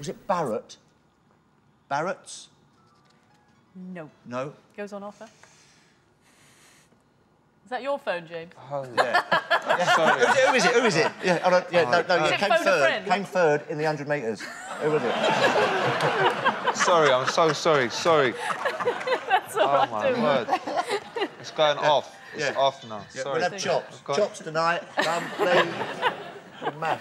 Was it Barrett? Barrett's? No. No? Goes on offer. Is that your phone, James? Oh, yeah. Who is it? Who is it? Yeah, oh, no, yeah, oh, no, no, came third in the 100 metres. Who was it? Sorry, I'm so sorry, sorry. That's all right, oh, my word. It's going off. It's off now. Yeah, sorry. We'll have chops. Chops tonight. Mash.